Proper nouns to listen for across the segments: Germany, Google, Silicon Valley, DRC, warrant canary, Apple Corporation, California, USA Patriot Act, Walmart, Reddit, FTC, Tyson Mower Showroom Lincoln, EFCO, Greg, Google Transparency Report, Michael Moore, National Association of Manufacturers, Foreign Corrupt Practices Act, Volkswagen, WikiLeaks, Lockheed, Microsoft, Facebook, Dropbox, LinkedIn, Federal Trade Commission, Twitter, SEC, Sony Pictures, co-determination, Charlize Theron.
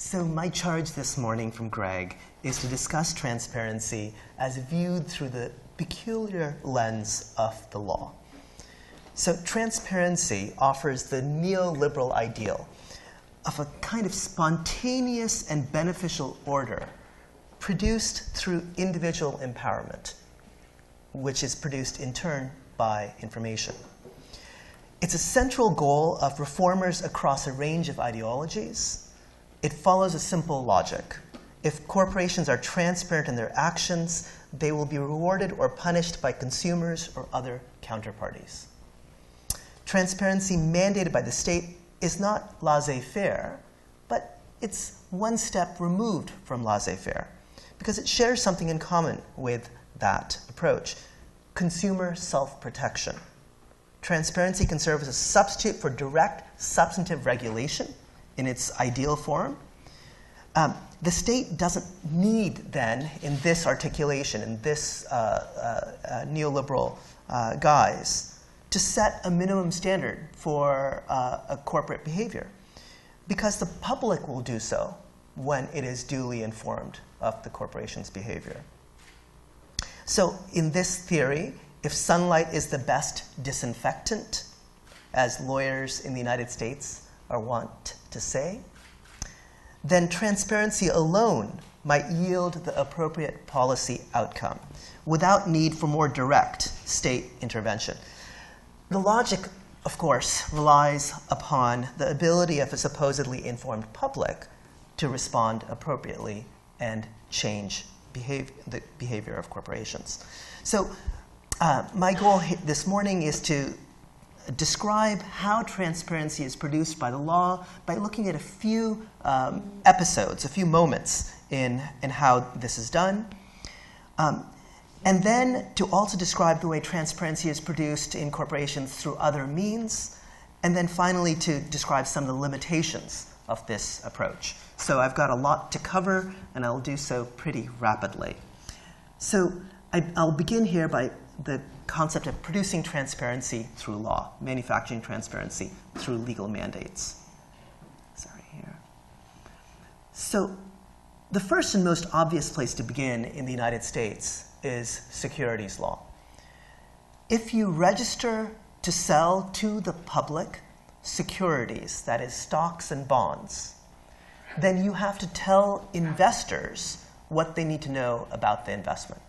So my charge this morning from Greg is to discuss transparency as viewed through the peculiar lens of the law. So transparency offers the neoliberal ideal of a kind of spontaneous and beneficial order produced through individual empowerment, which is produced in turn by information. It's a central goal of reformers across a range of ideologies. It follows a simple logic. If corporations are transparent in their actions, they will be rewarded or punished by consumers or other counterparties. Transparency mandated by the state is not laissez-faire, but it's one step removed from laissez-faire because it shares something in common with that approach: consumer self-protection. Transparency can serve as a substitute for direct, substantive regulation in its ideal form. The state doesn't need, then, in this articulation, in this neoliberal guise, to set a minimum standard for a corporate behavior, because the public will do so when it is duly informed of the corporation's behavior. So in this theory, if sunlight is the best disinfectant, as lawyers in the United States are wont to say, then transparency alone might yield the appropriate policy outcome without need for more direct state intervention. The logic, of course, relies upon the ability of a supposedly informed public to respond appropriately and change the behavior of corporations. So my goal this morning is to describe how transparency is produced by the law by looking at a few episodes, a few moments in how this is done. And then to also describe the way transparency is produced in corporations through other means. And then finally to describe some of the limitations of this approach. So I've got a lot to cover, and I'll do so pretty rapidly. So I'll begin here by the concept of producing transparency through law, manufacturing transparency through legal mandates. Sorry, here. So the first and most obvious place to begin in the United States is securities law. If you register to sell to the public securities, that is stocks and bonds, then you have to tell investors what they need to know about the investment.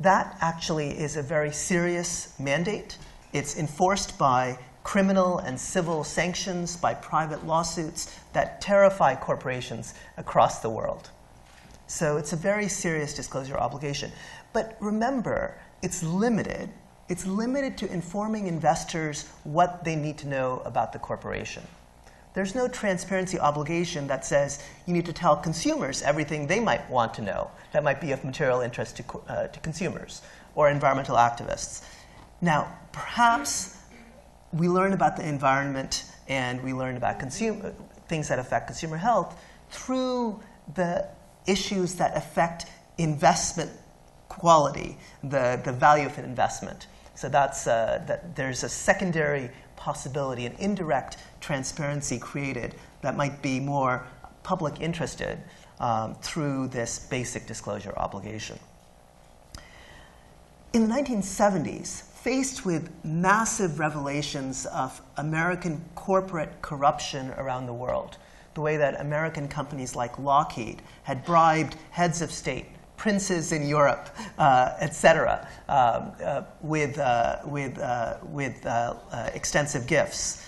That actually is a very serious mandate. It's enforced by criminal and civil sanctions, by private lawsuits that terrify corporations across the world. So it's a very serious disclosure obligation. But remember, it's limited. It's limited to informing investors what they need to know about the corporation. There's no transparency obligation that says you need to tell consumers everything they might want to know that might be of material interest to consumers or environmental activists. Now, perhaps we learn about the environment and we learn about things that affect consumer health through the issues that affect investment quality, the value of an investment. So that's, there's a secondary possibility, an indirect transparency created that might be more public interested through this basic disclosure obligation. In the 1970s, faced with massive revelations of American corporate corruption around the world, the way that American companies like Lockheed had bribed heads of state, princes in Europe, etc., with extensive gifts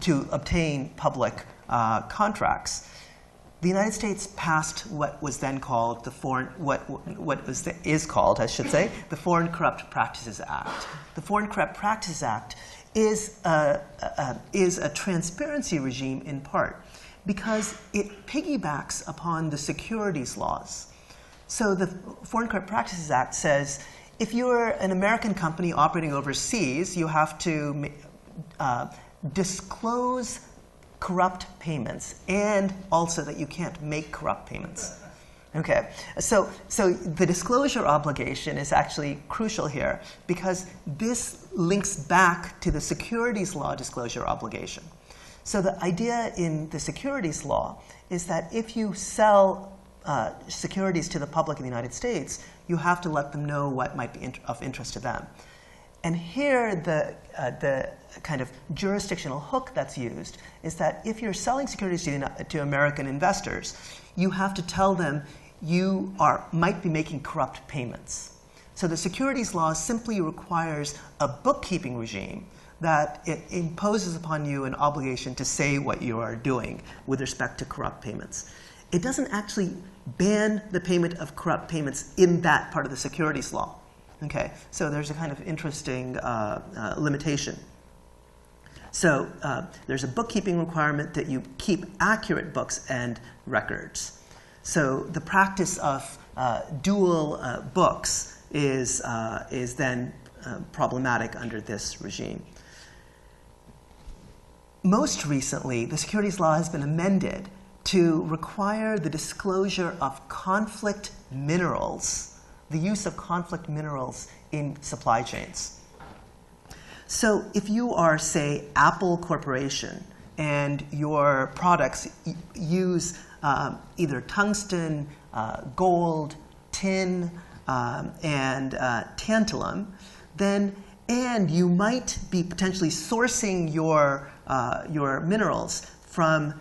to obtain public contracts, the United States passed what was then called the is called, I should say, the Foreign Corrupt Practices Act. The Foreign Corrupt Practices Act is a transparency regime in part because it piggybacks upon the securities laws. So the Foreign Corrupt Practices Act says if you're an American company operating overseas, you have to disclose corrupt payments and also that you can't make corrupt payments. Okay, so the disclosure obligation is actually crucial here because this links back to the securities law disclosure obligation. So the idea in the securities law is that if you sell securities to the public in the United States, you have to let them know what might be of interest to them. And here, the kind of jurisdictional hook that's used is that if you're selling securities to American investors, you have to tell them you might be making corrupt payments. So the securities law simply requires a bookkeeping regime that it imposes upon you an obligation to say what you are doing with respect to corrupt payments. It doesn't actually ban the payment of corrupt payments in that part of the securities law. Okay, so there's a kind of interesting limitation. So there's a bookkeeping requirement that you keep accurate books and records. So the practice of dual books is then problematic under this regime. Most recently, the securities law has been amended to require the disclosure of conflict minerals, the use of conflict minerals in supply chains. So if you are, say, Apple Corporation, and your products use either tungsten, gold, tin, and tantalum, then, and you might be potentially sourcing your minerals from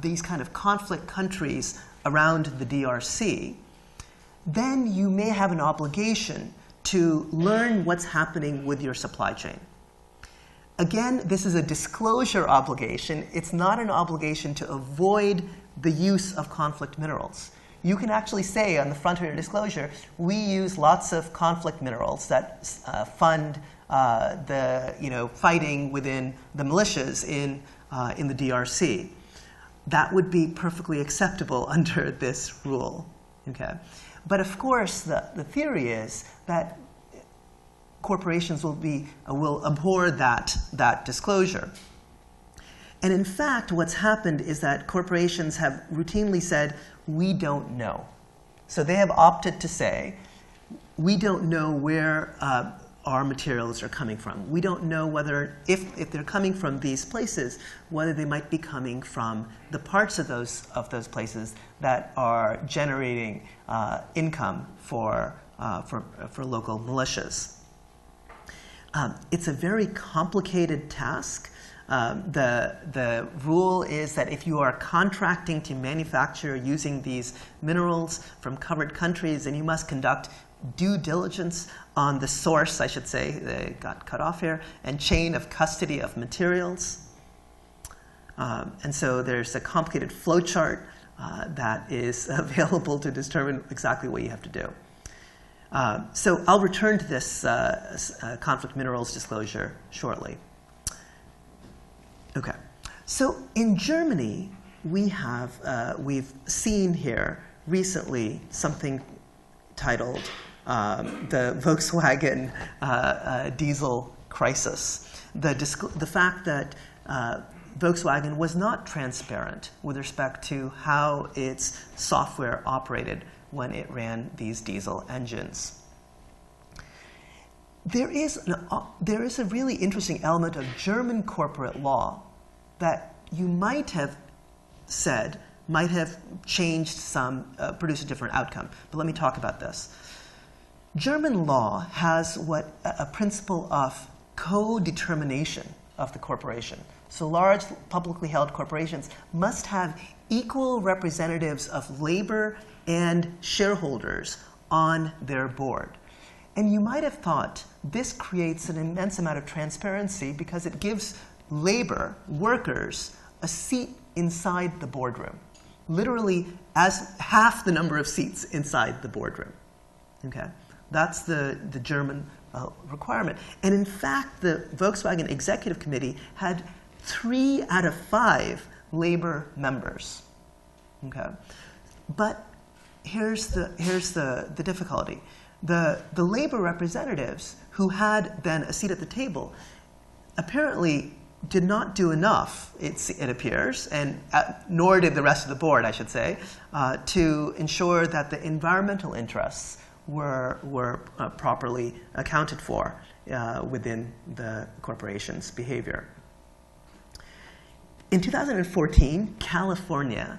these kind of conflict countries around the DRC, then you may have an obligation to learn what's happening with your supply chain. Again, this is a disclosure obligation. It's not an obligation to avoid the use of conflict minerals. You can actually say on the front of your disclosure, we use lots of conflict minerals that fund the fighting within the militias in the DRC. That would be perfectly acceptable under this rule. Okay. But of course, the theory is that corporations will abhor that disclosure. And in fact, what's happened is that corporations have routinely said, we don't know. So they have opted to say, we don't know where our materials are coming from. We don't know whether, if they're coming from these places, whether they might be coming from the parts of those places that are generating income for local militias. It's a very complicated task. The rule is that if you are contracting to manufacture using these minerals from covered countries, then you must conduct due diligence on the source, I should say, they got cut off here, and chain of custody of materials. And so there's a complicated flowchart that is available to determine exactly what you have to do. So I'll return to this conflict minerals disclosure shortly. Okay, so in Germany, we've seen here recently something titled the Volkswagen diesel crisis. The fact that Volkswagen was not transparent with respect to how its software operated when it ran these diesel engines. There is a really interesting element of German corporate law that you might have said might have changed some, produced a different outcome. But let me talk about this. German law has a principle of co-determination of the corporation. So large publicly held corporations must have equal representatives of labor and shareholders on their board. And you might have thought this creates an immense amount of transparency because it gives labor, workers, a seat inside the boardroom, literally as half the number of seats inside the boardroom. Okay? That's the German requirement. And in fact, the Volkswagen Executive Committee had 3 out of 5 labor members. Okay? But here's the difficulty. The labor representatives who had then a seat at the table apparently did not do enough, it appears, and nor did the rest of the board, I should say, to ensure that the environmental interests were properly accounted for within the corporation's behavior. In 2014, California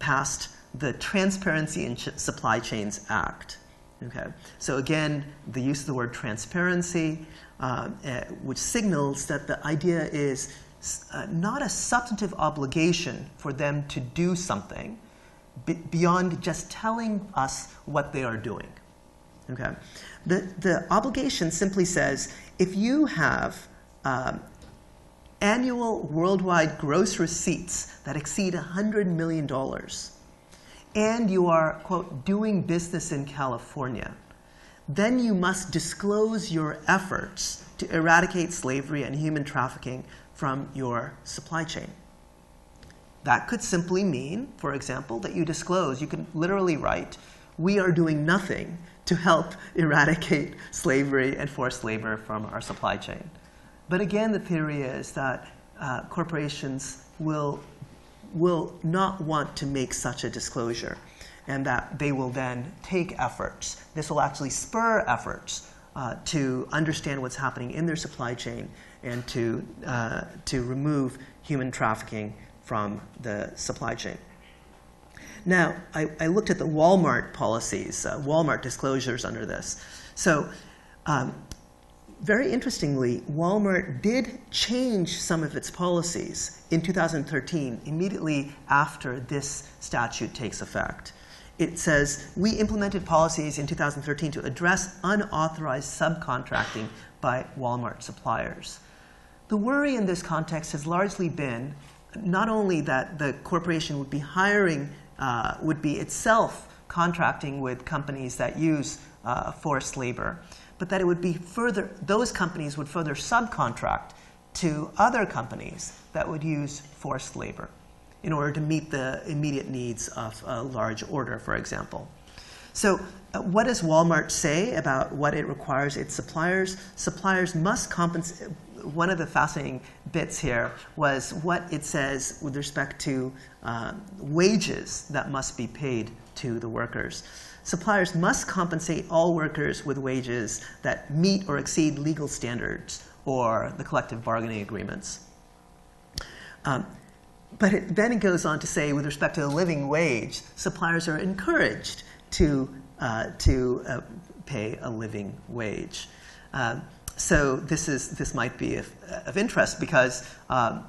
passed the Transparency in Supply Chains Act. Okay? So again, the use of the word transparency, which signals that the idea is not a substantive obligation for them to do something beyond just telling us what they are doing. Okay? The obligation simply says, if you have annual worldwide gross receipts that exceed $100 million, and you are, quote, doing business in California, then you must disclose your efforts to eradicate slavery and human trafficking from your supply chain. That could simply mean, for example, that you disclose. You can literally write, we are doing nothing to help eradicate slavery and forced labor from our supply chain. But again, the theory is that corporations will not want to make such a disclosure, and that they will then take efforts. This will actually spur efforts to understand what's happening in their supply chain and to remove human trafficking from the supply chain. Now, I looked at the Walmart policies, Walmart disclosures under this. So very interestingly, Walmart did change some of its policies in 2013, immediately after this statute takes effect. It says, we implemented policies in 2013 to address unauthorized subcontracting by Walmart suppliers. The worry in this context has largely been not only that the corporation would be hiring, would be itself contracting with companies that use forced labor, but that it would be further, those companies would further subcontract to other companies that would use forced labor in order to meet the immediate needs of a large order, for example. So what does Walmart say about what it requires its suppliers? Suppliers must compensate. One of the fascinating bits here was what it says with respect to wages that must be paid to the workers. Suppliers must compensate all workers with wages that meet or exceed legal standards or the collective bargaining agreements. But then it goes on to say, with respect to the living wage, suppliers are encouraged to pay a living wage. So this might be of interest because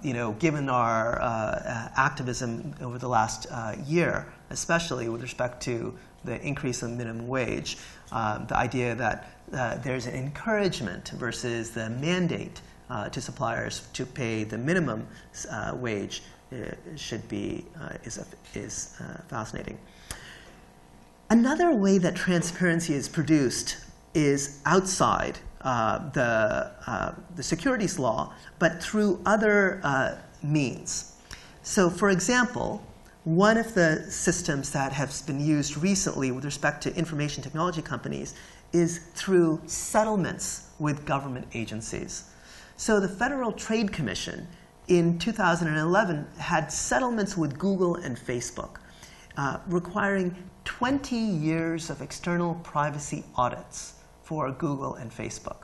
you know, given our activism over the last year, especially with respect to the increase in minimum wage, the idea that there's an encouragement versus the mandate to suppliers to pay the minimum wage is fascinating. Another way that transparency is produced is outside the securities law, but through other means. So, for example, one of the systems that has been used recently with respect to information technology companies is through settlements with government agencies. So the Federal Trade Commission in 2011 had settlements with Google and Facebook, requiring 20 years of external privacy audits for Google and Facebook.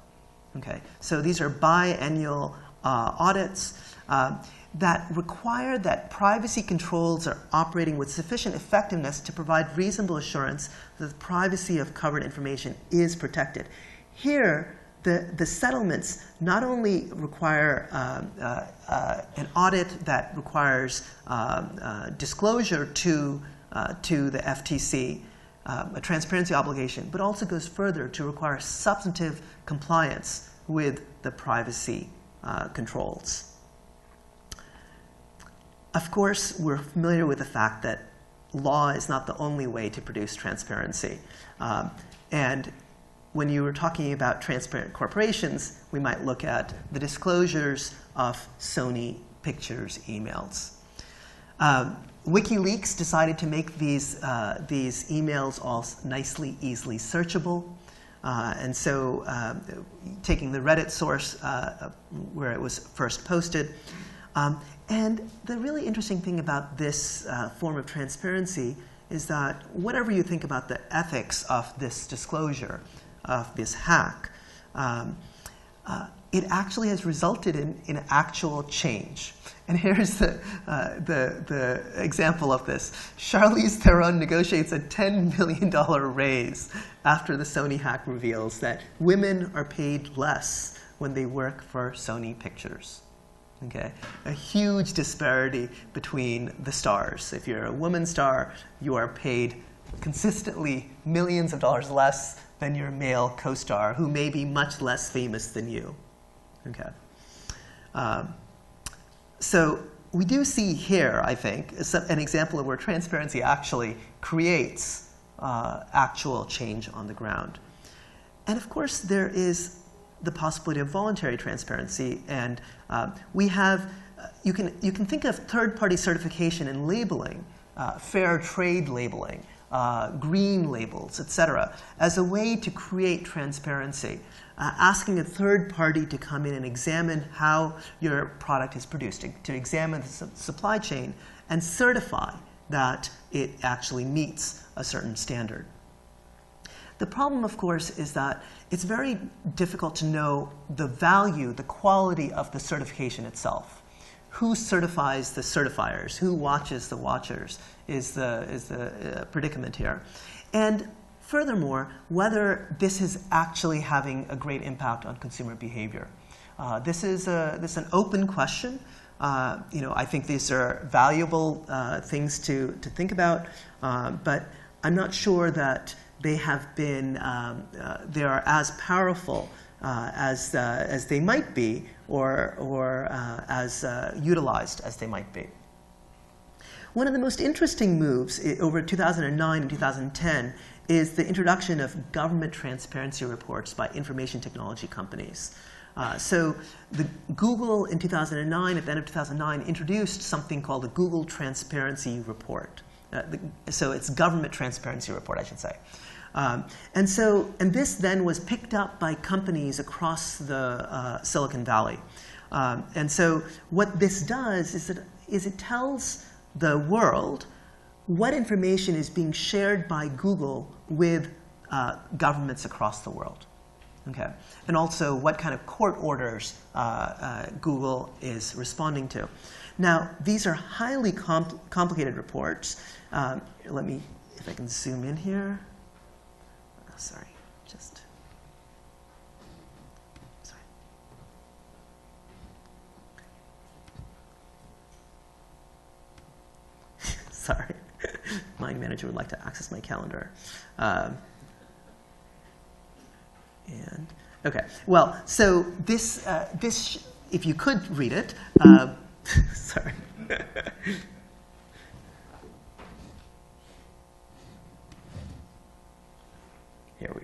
Okay? So these are biannual audits that require that privacy controls are operating with sufficient effectiveness to provide reasonable assurance that the privacy of covered information is protected. Here, the settlements not only require an audit that requires disclosure to the FTC, a transparency obligation, but also goes further to require substantive compliance with the privacy controls. Of course, we're familiar with the fact that law is not the only way to produce transparency. And when you were talking about transparent corporations, we might look at the disclosures of Sony Pictures emails. WikiLeaks decided to make these emails all nicely, easily searchable. And so taking the Reddit source where it was first posted, and the really interesting thing about this form of transparency is that whatever you think about the ethics of this disclosure, of this hack, it actually has resulted in actual change. And here's the example of this. Charlize Theron negotiates a $10 million raise after the Sony hack reveals that women are paid less when they work for Sony Pictures. Okay? A huge disparity between the stars. If you're a woman star, you are paid consistently millions of dollars less than your male co-star, who may be much less famous than you. Okay. So we do see here, I think, an example of where transparency actually creates actual change on the ground. And of course, there is the possibility of voluntary transparency. And we have, you can think of third-party certification and labeling, fair trade labeling, green labels, etc., as a way to create transparency. Asking a third party to come in and examine how your product is produced, to examine the supply chain and certify that it actually meets a certain standard. The problem, of course, is that it's very difficult to know the value, the quality of the certification itself. Who certifies the certifiers? Who watches the watchers is the predicament here. And furthermore, whether this is actually having a great impact on consumer behavior. This is an open question. I think these are valuable things to think about, but I'm not sure that they have been they are as powerful as they might be, or as utilized as they might be. One of the most interesting moves over 2009 and 2010 is the introduction of government transparency reports by information technology companies. So Google in 2009, at the end of 2009, introduced something called the Google Transparency Report. So it's Government Transparency Report, I should say. And this then was picked up by companies across the Silicon Valley. And so what this does is it tells the world what information is being shared by Google with governments across the world, okay? And also what kind of court orders Google is responding to. Now, these are highly complicated reports. Let me, if I can zoom in here. Oh, sorry, just, sorry. Sorry. My manager would like to access my calendar. Okay, well, so this, if you could read it, sorry. Here we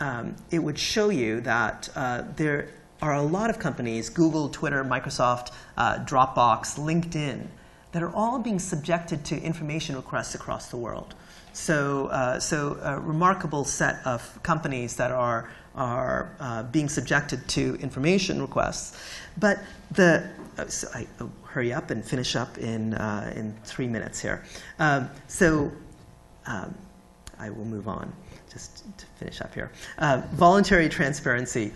are. It would show you that there are a lot of companies, Google, Twitter, Microsoft, Dropbox, LinkedIn, that are all being subjected to information requests across the world. So a remarkable set of companies that are being subjected to information requests. But the, so I hurry up and finish up in 3 minutes here. I will move on just to finish up here. Voluntary transparency.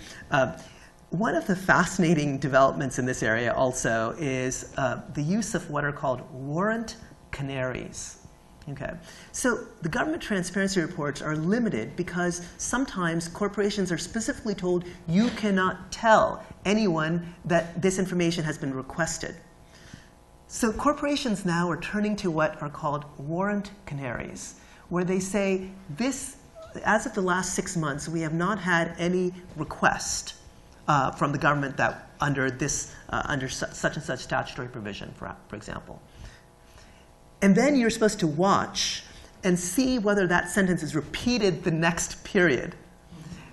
One of the fascinating developments in this area also is the use of what are called warrant canaries. Okay. So the government transparency reports are limited because sometimes corporations are specifically told you cannot tell anyone that this information has been requested. So corporations now are turning to what are called warrant canaries, where they say, this, as of the last 6 months, we have not had any request from the government that under this, under such and such statutory provision, for example. And then you're supposed to watch and see whether that sentence is repeated the next period.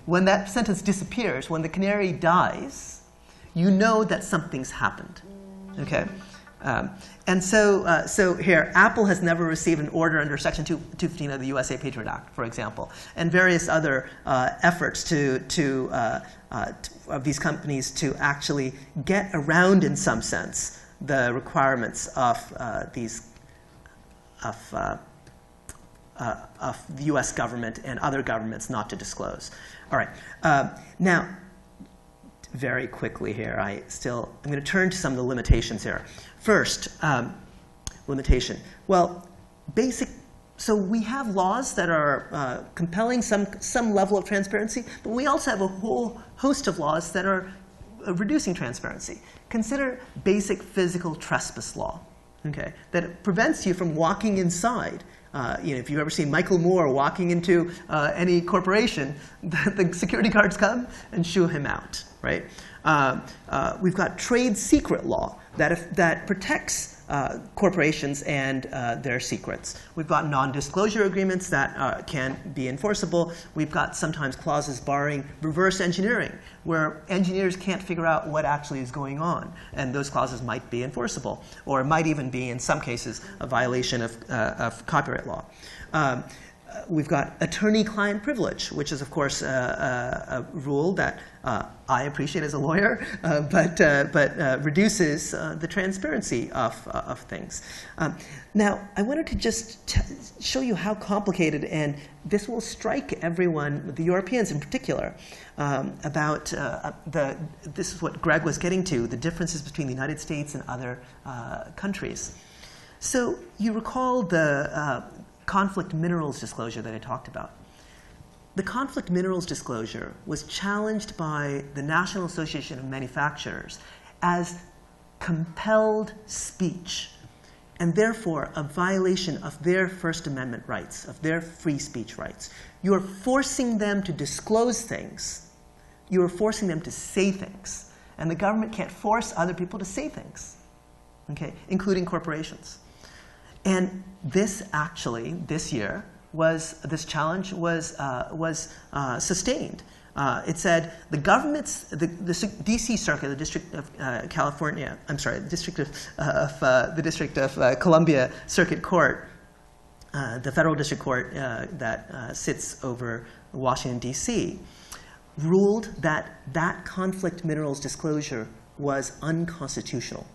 When that sentence disappears, when the canary dies, you know that something's happened. Okay? So here, Apple has never received an order under Section 215 of the USA Patriot Act, for example, and various other efforts of these companies to actually get around, in some sense, the requirements of these of of the US government and other governments not to disclose. All right. Now, very quickly here, I'm going to turn to some of the limitations here. First, limitation. Well, so we have laws that are compelling some level of transparency, but we also have a whole host of laws that are reducing transparency. Consider basic physical trespass law, okay, that prevents you from walking inside. You know, if you've ever seen Michael Moore walking into any corporation, the security guards come and shoo him out, right? We've got trade secret law that protects corporations and their secrets. We've got non-disclosure agreements that can be enforceable. We've got sometimes clauses barring reverse engineering, where engineers can't figure out what actually is going on, and those clauses might be enforceable, or might even be, in some cases, a violation of copyright law. We've got attorney-client privilege, which is, of course, a rule that I appreciate as a lawyer, but reduces the transparency of things. Now, I wanted to just show you how complicated, and this will strike everyone, the Europeans in particular, about this is what Greg was getting to, the differences between the United States and other countries. So you recall the conflict minerals disclosure that I talked about. The conflict minerals disclosure was challenged by the National Association of Manufacturers as compelled speech, and therefore a violation of their First Amendment rights, of their free speech rights. You're forcing them to disclose things. You're forcing them to say things. And the government can't force other people to say things, okay, including corporations. And this actually, this year, this challenge was sustained. It said the government's, the DC Circuit, the District of California, I'm sorry, the District of Columbia Circuit Court, the Federal District Court that sits over Washington, D.C., ruled that that conflict minerals disclosure was unconstitutional,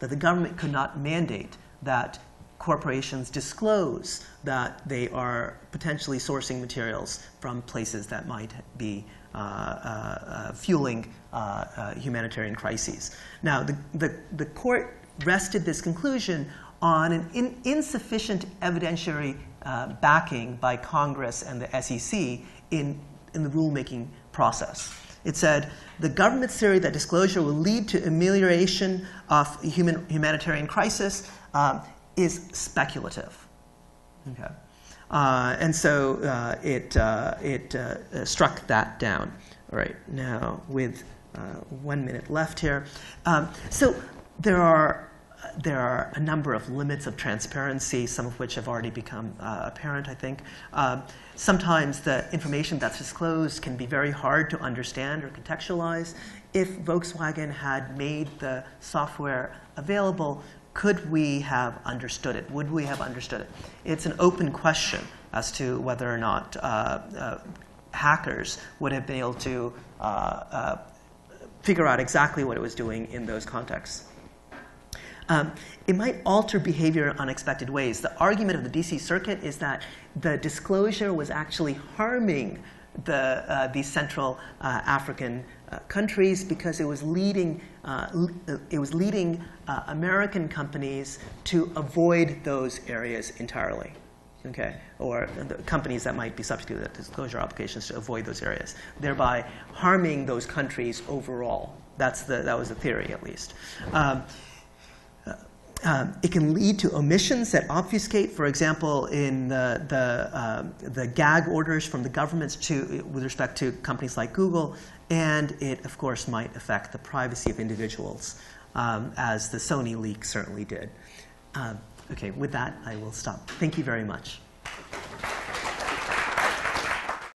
that the government could not mandate that corporations disclose that they are potentially sourcing materials from places that might be fueling humanitarian crises. Now, the court rested this conclusion on an insufficient evidentiary backing by Congress and the SEC in the rulemaking process. It said, the government's theory that disclosure will lead to amelioration of humanitarian crisis is speculative, okay, and so it struck that down. All right, now with 1 minute left here, so there are a number of limits of transparency, some of which have already become apparent, I think. Sometimes the information that's disclosed can be very hard to understand or contextualize. If Volkswagen had made the software available, could we have understood it? Would we have understood it? It's an open question as to whether or not hackers would have been able to figure out exactly what it was doing in those contexts. It might alter behavior in unexpected ways. The argument of the DC Circuit is that the disclosure was actually harming these Central African countries because it was leading American companies to avoid those areas entirely, okay, or the companies that might be subject to disclosure obligations to avoid those areas, thereby harming those countries overall. That was the theory, at least. It can lead to omissions that obfuscate, for example, in the gag orders from the governments with respect to companies like Google, and it, of course, might affect the privacy of individuals, as the Sony leak certainly did. Okay, with that, I will stop. Thank you very much.